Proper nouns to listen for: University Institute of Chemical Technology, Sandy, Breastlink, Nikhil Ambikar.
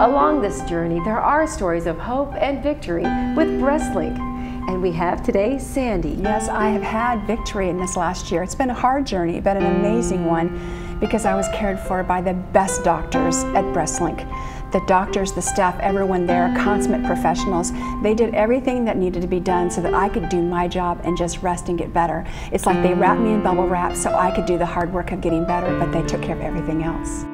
Along this journey, there are stories of hope and victory with Breastlink. And we have today Sandy. Yes, I have had victory in this last year. It's been a hard journey, but an amazing one, because I was cared for by the best doctors at Breastlink. The doctors, the staff, everyone there, consummate professionals. They did everything that needed to be done so that I could do my job and just rest and get better. It's like they wrapped me in bubble wrap so I could do the hard work of getting better, but they took care of everything else.